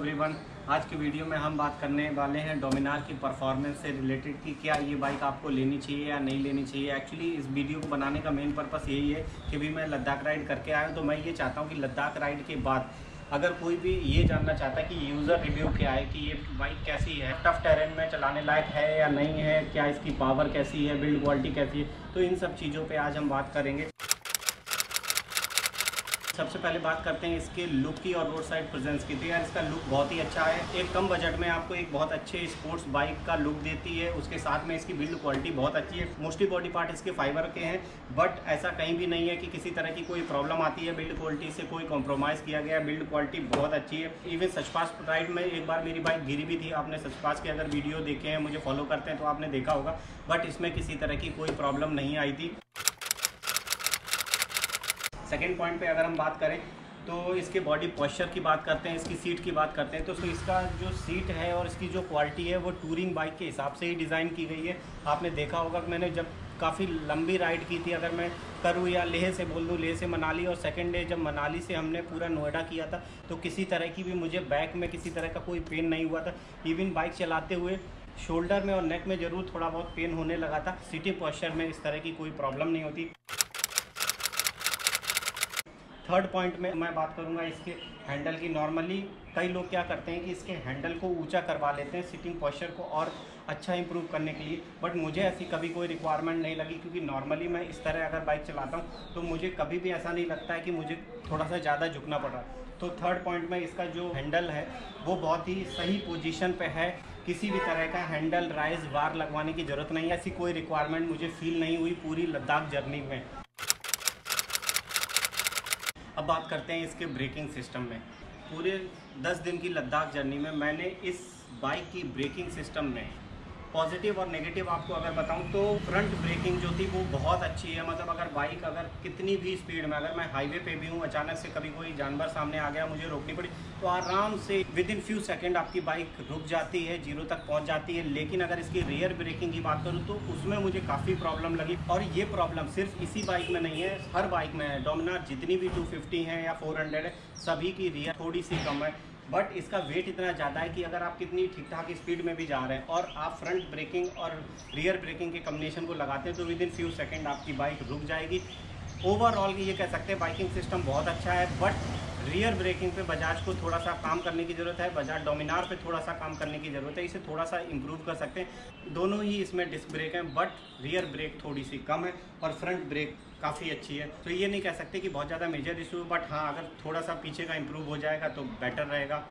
Everyone, आज के video में हम बात करने वाले हैं डोमिनार की परफॉर्मेंस से रिलेटेड कि क्या ये बाइक आपको लेनी चाहिए या नहीं लेनी चाहिए। एक्चुअली इस वीडियो को बनाने का मेन पर्पस यही है कि भी मैं लद्दाख राइड करके आया हूँ, तो मैं ये चाहता हूँ कि लद्दाख राइड के बाद अगर कोई भी ये जानना चाहता है कि यूज़र रिव्यू क्या है, कि ये बाइक कैसी है, टफ टेरेन में चलाने लायक है या नहीं है, क्या इसकी पावर कैसी है, बिल्ड क्वालिटी कैसी है, तो इन सब चीज़ों पर आज हम बात करेंगे। सबसे पहले बात करते हैं इसके लुक की और रोड साइड प्रेजेंस की। तो यार इसका लुक बहुत ही अच्छा है, एक कम बजट में आपको एक बहुत अच्छे स्पोर्ट्स बाइक का लुक देती है। उसके साथ में इसकी बिल्ड क्वालिटी बहुत अच्छी है, मोस्टली बॉडी पार्ट इसके फाइबर के हैं, बट ऐसा कहीं भी नहीं है कि किसी तरह की कोई प्रॉब्लम आती है। बिल्ड क्वालिटी से कोई कॉम्प्रोमाइज़ किया गया, बिल्ड क्वालिटी बहुत अच्छी है। इवन सच पास राइड में एक बार मेरी बाइक गिरी भी थी, आपने सच पास के अगर वीडियो देखे हैं, मुझे फॉलो करते हैं तो आपने देखा होगा, बट इसमें किसी तरह की कोई प्रॉब्लम नहीं आई थी। सेकेंड पॉइंट पे अगर हम बात करें तो इसके बॉडी पॉस्चर की बात करते हैं, इसकी सीट की बात करते हैं, तो इसका जो सीट है और इसकी जो क्वालिटी है वो टूरिंग बाइक के हिसाब से ही डिज़ाइन की गई है। आपने देखा होगा कि मैंने जब काफ़ी लंबी राइड की थी, अगर मैं करू या लेह से बोल दूँ, लेह से मनाली, और सेकंड डे जब मनाली से हमने पूरा नोएडा किया था, तो किसी तरह की भी मुझे बैक में किसी तरह का कोई पेन नहीं हुआ था। इवन बाइक चलाते हुए शोल्डर में और नेक में ज़रूर थोड़ा बहुत पेन होने लगा था, सिटी पॉस्चर में इस तरह की कोई प्रॉब्लम नहीं होती। थर्ड पॉइंट में मैं बात करूंगा इसके हैंडल की। नॉर्मली कई लोग क्या करते हैं कि इसके हैंडल को ऊंचा करवा लेते हैं सिटिंग पोस्चर को और अच्छा इंप्रूव करने के लिए, बट मुझे ऐसी कभी कोई रिक्वायरमेंट नहीं लगी, क्योंकि नॉर्मली मैं इस तरह अगर बाइक चलाता हूं तो मुझे कभी भी ऐसा नहीं लगता है कि मुझे थोड़ा सा ज़्यादा झुकना पड़ रहा है। तो थर्ड पॉइंट में इसका जो हैंडल है वो बहुत ही सही पोजिशन पर है, किसी भी तरह का हैंडल राइज बार लगवाने की ज़रूरत नहीं है, ऐसी कोई रिक्वायरमेंट मुझे फील नहीं हुई पूरी लद्दाख जर्नी में। अब बात करते हैं इसके ब्रेकिंग सिस्टम में। पूरे 10 दिन की लद्दाख जर्नी में मैंने इस बाइक की ब्रेकिंग सिस्टम में पॉजिटिव और नेगेटिव आपको अगर बताऊं तो फ्रंट ब्रेकिंग जो थी वो बहुत अच्छी है। मतलब अगर बाइक अगर कितनी भी स्पीड में, अगर मैं हाईवे पे भी हूं, अचानक से कभी कोई जानवर सामने आ गया, मुझे रोकनी पड़ी, तो आराम से विद इन फ्यू सेकेंड आपकी बाइक रुक जाती है, जीरो तक पहुंच जाती है। लेकिन अगर इसकी रियर ब्रेकिंग की बात करूँ तो उसमें मुझे काफ़ी प्रॉब्लम लगी, और ये प्रॉब्लम सिर्फ इसी बाइक में नहीं है, हर बाइक में है। डोमिनार जितनी भी 250 हैं या 400 है, सभी की रियर थोड़ी सी कम है, बट इसका वेट इतना ज़्यादा है कि अगर आप कितनी ठीक ठाक स्पीड में भी जा रहे हैं और आप फ्रंट ब्रेकिंग और रियर ब्रेकिंग के कम्बिनेशन को लगाते हैं तो विद इन फ्यू सेकेंड आपकी बाइक रुक जाएगी। ओवरऑल ये कह सकते हैं बाइकिंग सिस्टम बहुत अच्छा है, बट रियर ब्रेकिंग पे बजाज को थोड़ा सा काम करने की ज़रूरत है, बजाज डोमिनार पे थोड़ा सा काम करने की ज़रूरत है, इसे थोड़ा सा इम्प्रूव कर सकते हैं। दोनों ही इसमें डिस्क ब्रेक हैं, बट रियर ब्रेक थोड़ी सी कम है और फ्रंट ब्रेक काफ़ी अच्छी है। तो ये नहीं कह सकते कि बहुत ज़्यादा मेजर इशू है, बट हाँ अगर थोड़ा सा पीछे का इम्प्रूव हो जाएगा तो बेटर रहेगा।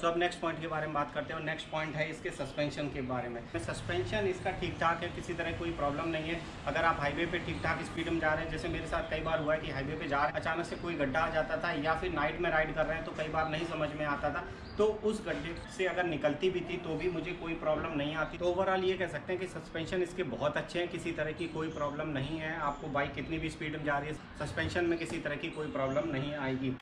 तो अब नेक्स्ट पॉइंट के बारे में बात करते हैं, और नेक्स्ट पॉइंट है इसके सस्पेंशन के बारे में। सस्पेंशन इसका ठीक ठाक है, किसी तरह कोई प्रॉब्लम नहीं है। अगर आप हाईवे पे ठीक ठाक स्पीड में जा रहे हैं, जैसे मेरे साथ कई बार हुआ है कि हाईवे पे जा रहे हैं, अचानक से कोई गड्ढा आ जाता था, या फिर नाइट में राइड कर रहे हैं तो कई बार नहीं समझ में आता था, तो उस गड्ढे से अगर निकलती भी थी तो भी मुझे कोई प्रॉब्लम नहीं आती। तो ओवरऑल ये कह सकते हैं कि सस्पेंशन इसके बहुत अच्छे हैं, किसी तरह की कोई प्रॉब्लम नहीं है, आपको बाइक कितनी भी स्पीड में जा रही है सस्पेंशन में किसी तरह की कोई प्रॉब्लम नहीं आएगी।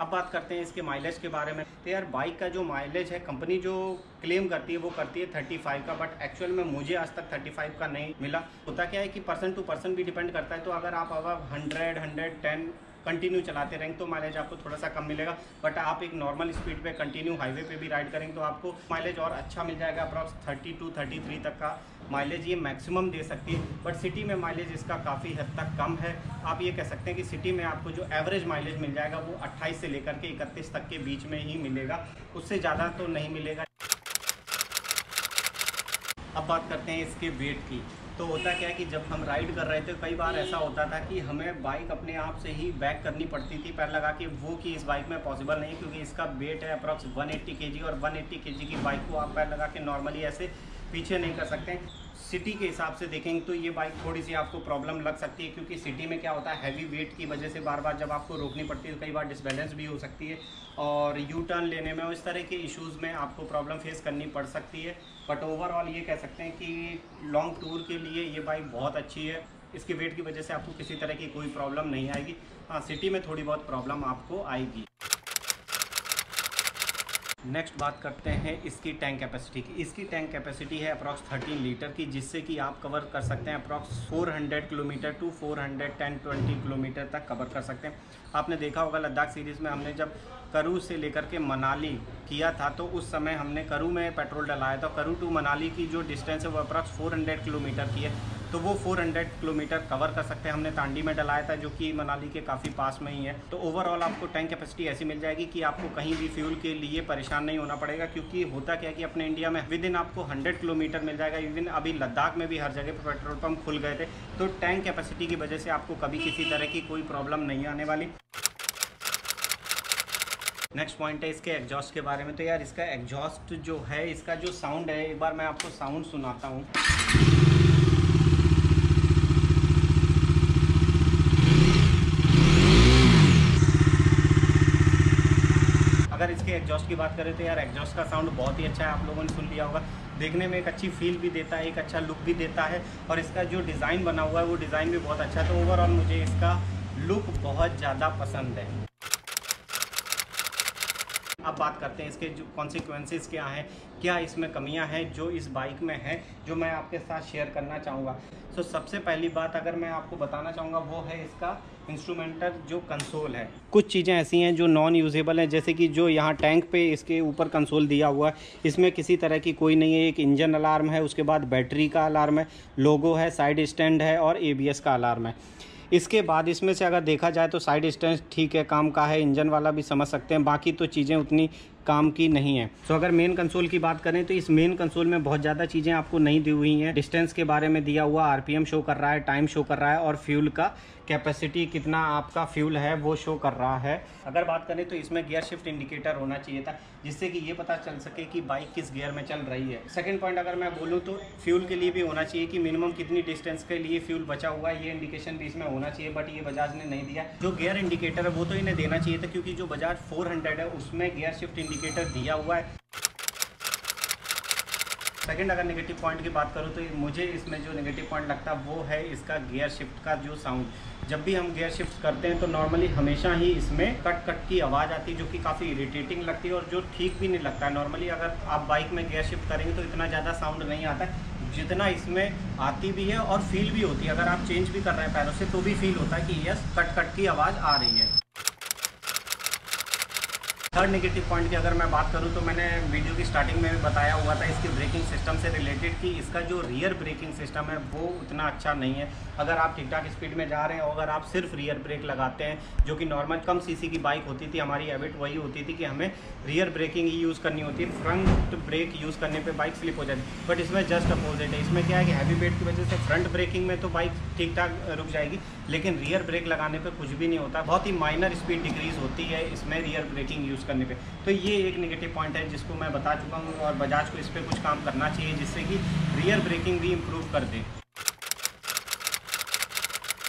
अब बात करते हैं इसके माइलेज के बारे में। तो यार बाइक का जो माइलेज है, कंपनी जो क्लेम करती है वो करती है 35 का, बट एक्चुअल में मुझे आज तक 35 का नहीं मिला। होता क्या है कि पर्सन टू पर्सन भी डिपेंड करता है, तो अगर आप अब 100-110 कंटिन्यू चलाते रहेंगे तो माइलेज आपको थोड़ा सा कम मिलेगा, बट आप एक नॉर्मल स्पीड पे कंटिन्यू हाईवे पे भी राइड करेंगे तो आपको माइलेज और अच्छा मिल जाएगा। अप्रॉक्स 32-33 तक का माइलेज ये मैक्सिमम दे सकती है, बट सिटी में माइलेज इसका काफ़ी हद तक कम है। आप ये कह सकते हैं कि सिटी में आपको जो एवरेज माइलेज मिल जाएगा वो 28 से लेकर के 31 तक के बीच में ही मिलेगा, उससे ज़्यादा तो नहीं मिलेगा। अब बात करते हैं इसके वेट की। तो होता क्या है कि जब हम राइड कर रहे थे कई बार ऐसा होता था कि हमें बाइक अपने आप से ही बैक करनी पड़ती थी पैर लगा के, वो कि इस बाइक में पॉसिबल नहीं, क्योंकि इसका वेट है अप्रॉक्स 180 केजी, और 180 केजी की बाइक को आप पैर लगा के नॉर्मली ऐसे पीछे नहीं कर सकते। सिटी के हिसाब से देखेंगे तो ये बाइक थोड़ी सी आपको प्रॉब्लम लग सकती है, क्योंकि सिटी में क्या होता है हैवी वेट की वजह से बार बार जब आपको रोकनी पड़ती है तो कई बार डिसबैलेंस भी हो सकती है, और यू टर्न लेने में और इस तरह के इश्यूज़ में आपको प्रॉब्लम फेस करनी पड़ सकती है। बट ओवरऑल ये कह सकते हैं कि लॉन्ग टूर के लिए ये बाइक बहुत अच्छी है, इसके वेट की वजह से आपको किसी तरह की कोई प्रॉब्लम नहीं आएगी। हाँ, सिटी में थोड़ी बहुत प्रॉब्लम आपको आएगी। नेक्स्ट बात करते हैं इसकी टैंक कैपेसिटी की। इसकी टैंक कैपेसिटी है अप्रॉक्स 13 लीटर की, जिससे कि आप कवर कर सकते हैं अप्रॉक्स 400 किलोमीटर टू 410-20 किलोमीटर तक कवर कर सकते हैं। आपने देखा होगा लद्दाख सीरीज़ में हमने जब करू से लेकर के मनाली किया था तो उस समय हमने करू में पेट्रोल डलाया था। करू टू मनाली की जो डिस्टेंस है वो अप्रॉक्स 400 किलोमीटर की है, तो वो 400 किलोमीटर कवर कर सकते हैं। हमने तांडी में डलाया था जो कि मनाली के काफ़ी पास में ही है। तो ओवरऑल आपको टैंक कैपेसिटी ऐसी मिल जाएगी कि आपको कहीं भी फ्यूल के लिए परेशान नहीं होना पड़ेगा, क्योंकि होता क्या है कि अपने इंडिया में विद इन आपको 100 किलोमीटर मिल जाएगा। इवन अभी लद्दाख में भी हर जगह पर पेट्रोल पम्प खुल गए थे, तो टैंक कैपेसिटी की वजह से आपको कभी किसी तरह की कोई प्रॉब्लम नहीं आने वाली। नेक्स्ट पॉइंट है इसके एग्जॉस्ट के बारे में। तो यार इसका एग्जॉस्ट जो है, इसका जो साउंड है, एक बार मैं आपको साउंड सुनाता हूँ। इसके एग्जॉस्ट की बात करें तो यार एग्जॉस्ट का साउंड बहुत ही अच्छा है, आप लोगों ने सुन लिया होगा। देखने में एक अच्छी फील भी देता है, एक अच्छा लुक भी देता है, और इसका जो डिज़ाइन बना हुआ है वो डिज़ाइन भी बहुत अच्छा है। तो ओवरऑल मुझे इसका लुक बहुत ज़्यादा पसंद है। अब बात करते हैं इसके जो कॉन्सिक्वेंसेस क्या हैं, क्या इसमें कमियां हैं जो इस बाइक में हैं, जो मैं आपके साथ शेयर करना चाहूँगा। तो सबसे पहली बात अगर मैं आपको बताना चाहूँगा वो है इसका इंस्ट्रूमेंटर जो कंसोल है। कुछ चीज़ें ऐसी हैं जो नॉन यूजेबल हैं, जैसे कि जो यहाँ टैंक पे इसके ऊपर कंसोल दिया हुआ है, इसमें किसी तरह की कोई नहीं है। एक इंजन अलार्म है, उसके बाद बैटरी का अलार्म है, लोगो है, साइड स्टैंड है और ABS का अलार्म है। इसके बाद इसमें से अगर देखा जाए तो साइड स्टैंड ठीक है, काम का है, इंजन वाला भी समझ सकते हैं, बाकी तो चीज़ें उतनी काम की नहीं है। तो अगर मेन कंसोल की बात करें तो इस मेन कंसोल में बहुत ज़्यादा चीज़ें आपको नहीं दी हुई हैं। डिस्टेंस के बारे में दिया हुआ, RPM शो कर रहा है, टाइम शो कर रहा है, और फ्यूल का कैपेसिटी कितना आपका फ्यूल है वो शो कर रहा है। अगर बात करें तो इसमें गियर शिफ्ट इंडिकेटर होना चाहिए था, जिससे कि ये पता चल सके कि बाइक किस गियर में चल रही है। सेकेंड पॉइंट अगर मैं बोलूँ तो फ्यूल के लिए भी होना चाहिए कि मिनिमम कितनी डिस्टेंस के लिए फ्यूल बचा हुआ है, ये इंडिकेशन भी इसमें होना चाहिए, बट ये बजाज ने नहीं दिया। जो गियर इंडिकेटर है वो तो इन्हें देना चाहिए था, क्योंकि जो बजाज 400 है उसमें गियर शिफ्ट इंडिकेटर दिया हुआ है। सेकंड अगर नेगेटिव पॉइंट की बात करूँ तो मुझे इसमें जो नेगेटिव पॉइंट लगता है वो है इसका गियर शिफ्ट का जो साउंड। जब भी हम गियर शिफ्ट करते हैं तो नॉर्मली हमेशा ही इसमें कट कट की आवाज़ आती है, जो कि काफ़ी इरिटेटिंग लगती है और जो ठीक भी नहीं लगता है। नॉर्मली अगर आप बाइक में गियर शिफ्ट करेंगे तो इतना ज़्यादा साउंड नहीं आता जितना इसमें आती भी है, और फील भी होती है। अगर आप चेंज भी कर रहे हैं पैरों से तो भी फील होता है कि यस कट कट की आवाज़ आ रही है। थर्ड नेगेटिव पॉइंट की अगर मैं बात करूं तो मैंने वीडियो की स्टार्टिंग में भी बताया हुआ था इसके ब्रेकिंग सिस्टम से रिलेटेड कि इसका जो रियर ब्रेकिंग सिस्टम है वो उतना अच्छा नहीं है। अगर आप ठीक ठाक स्पीड में जा रहे हैं और अगर आप सिर्फ रियर ब्रेक लगाते हैं, जो कि नॉर्मल कम सीसी की बाइक होती थी, हमारी हैबिट वही होती थी कि हमें रियर ब्रेकिंग ही यूज़ करनी होती है, फ्रंट ब्रेक यूज़ करने पर बाइक स्लिप हो जाती है। बट इसमें जस्ट अपोजिट है। इसमें क्या है कि हैवी वेट की वजह से फ्रंट ब्रेकिंग में तो बाइक ठीक ठाक रुक जाएगी, लेकिन रियर ब्रेक लगाने पर कुछ भी नहीं होता, बहुत ही माइनर स्पीड डिक्रीज़ होती है इसमें रियर ब्रेकिंग करने पे। तो ये एक नेगेटिव पॉइंट है जिसको मैं बता चुका हूँ, और बजाज को इस पे कुछ काम करना चाहिए जिससे कि रियर ब्रेकिंग भी इंप्रूव कर दे।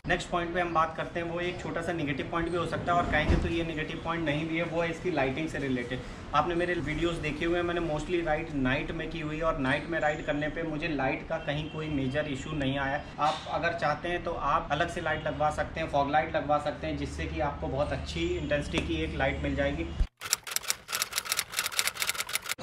नेक्स्ट पॉइंट पे हम बात करते हैं, वो एक छोटा सा नेगेटिव पॉइंट भी हो सकता है और कहेंगे तो ये नेगेटिव पॉइंट नहीं भी है, वो है इसकी लाइटिंग से रिलेटेड। आपने मेरे वीडियोस देखे हुए हैं, मैंने मोस्टली राइड नाइट में की हुई है, और नाइट में राइड करने पे मुझे लाइट का कहीं कोई मेजर इशू नहीं आया। आप अगर चाहते हैं तो आप अलग से लाइट लगवा सकते हैं, फॉग लाइट लगवा सकते हैं, जिससे कि आपको बहुत अच्छी इंटेंसिटी की एक लाइट मिल जाएगी।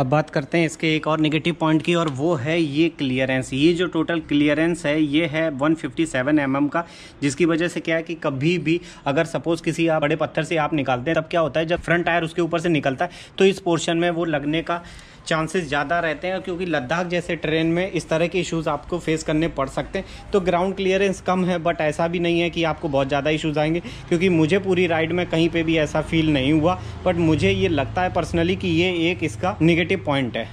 अब बात करते हैं इसके एक और नेगेटिव पॉइंट की, और वो है ये क्लियरेंस। ये जो टोटल क्लियरेंस है ये है 157 mm का, जिसकी वजह से क्या है कि कभी भी अगर सपोज़ किसी आप बड़े पत्थर से आप निकालते हैं तब क्या होता है, जब फ्रंट टायर उसके ऊपर से निकलता है तो इस पोर्शन में वो लगने का चांसेस ज़्यादा रहते हैं, क्योंकि लद्दाख जैसे ट्रेन में इस तरह के इश्यूज़ आपको फेस करने पड़ सकते हैं। तो ग्राउंड क्लियरेंस कम है, बट ऐसा भी नहीं है कि आपको बहुत ज़्यादा इश्यूज़ आएंगे, क्योंकि मुझे पूरी राइड में कहीं पे भी ऐसा फील नहीं हुआ। बट मुझे ये लगता है पर्सनली कि ये एक इसका नेगेटिव पॉइंट है।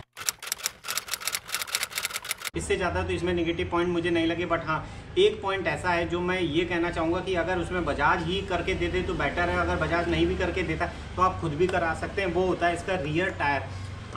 इससे ज़्यादा तो इसमें नेगेटिव पॉइंट मुझे नहीं लगे, बट हाँ एक पॉइंट ऐसा है जो मैं ये कहना चाहूँगा कि अगर उसमें बजाज ही करके दे दे तो बेटर है। अगर बजाज नहीं भी करके देता तो आप खुद भी करा सकते हैं, वो होता है इसका रियर टायर।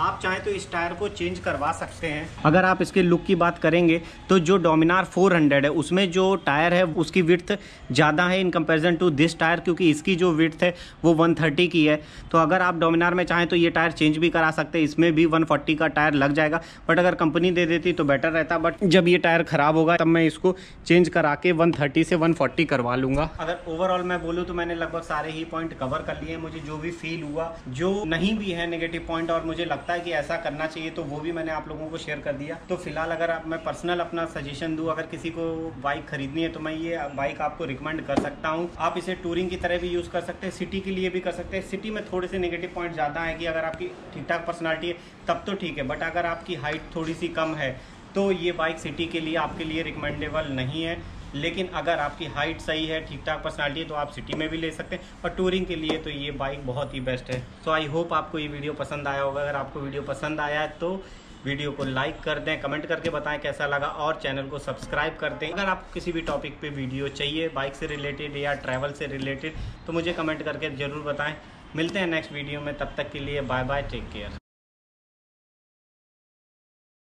आप चाहें तो इस टायर को चेंज करवा सकते हैं। अगर आप इसके लुक की बात करेंगे तो जो डोमिनार 400 है उसमें जो टायर है उसकी विड्थ ज़्यादा है in comparison to this tyre, क्योंकि इसकी जो विड्थ है वो 130 की है। तो अगर आप डोमिनार में चाहें तो ये टायर चेंज भी करा सकते हैं, इसमें भी 140 का टायर लग जाएगा, बट अगर कंपनी दे देती तो बेटर रहता। बट जब ये टायर ख़राब होगा तब मैं इसको चेंज करा के 130 से 140 करवा लूँगा। अगर ओवरऑल मैं बोलूँ तो मैंने लगभग सारे ही पॉइंट कवर कर लिए, मुझे जो भी फील हुआ, जो नहीं भी है नेगेटिव पॉइंट और मुझे लगता है कि ऐसा करना चाहिए तो वो भी मैंने आप लोगों को शेयर कर दिया। तो फिलहाल अगर आप, मैं पर्सनल अपना सजेशन दूँ, अगर किसी को बाइक खरीदनी है तो मैं ये बाइक आपको रिकमेंड कर सकता हूँ। आप इसे टूरिंग की तरह भी यूज़ कर सकते हैं, सिटी के लिए भी कर सकते हैं। सिटी में थोड़े से नेगेटिव पॉइंट ज़्यादा है कि अगर आपकी ठीक ठाक पर्सनालिटी है तब तो ठीक है, बट अगर आपकी हाइट थोड़ी सी कम है तो ये बाइक सिटी के लिए आपके लिए रिकमेंडेबल नहीं है। लेकिन अगर आपकी हाइट सही है, ठीक ठाक पर्सनालिटी है तो आप सिटी में भी ले सकते हैं, और टूरिंग के लिए तो ये बाइक बहुत ही बेस्ट है। सो आई होप आपको ये वीडियो पसंद आया होगा। अगर आपको वीडियो पसंद आया तो वीडियो को लाइक कर दें, कमेंट करके बताएं कैसा लगा, और चैनल को सब्सक्राइब कर दें। अगर आपको किसी भी टॉपिक पे वीडियो चाहिए बाइक से रिलेटेड या ट्रैवल से रिलेटेड तो मुझे कमेंट करके ज़रूर बताएं। मिलते हैं नेक्स्ट वीडियो में, तब तक के लिए बाय बाय, टेक केयर।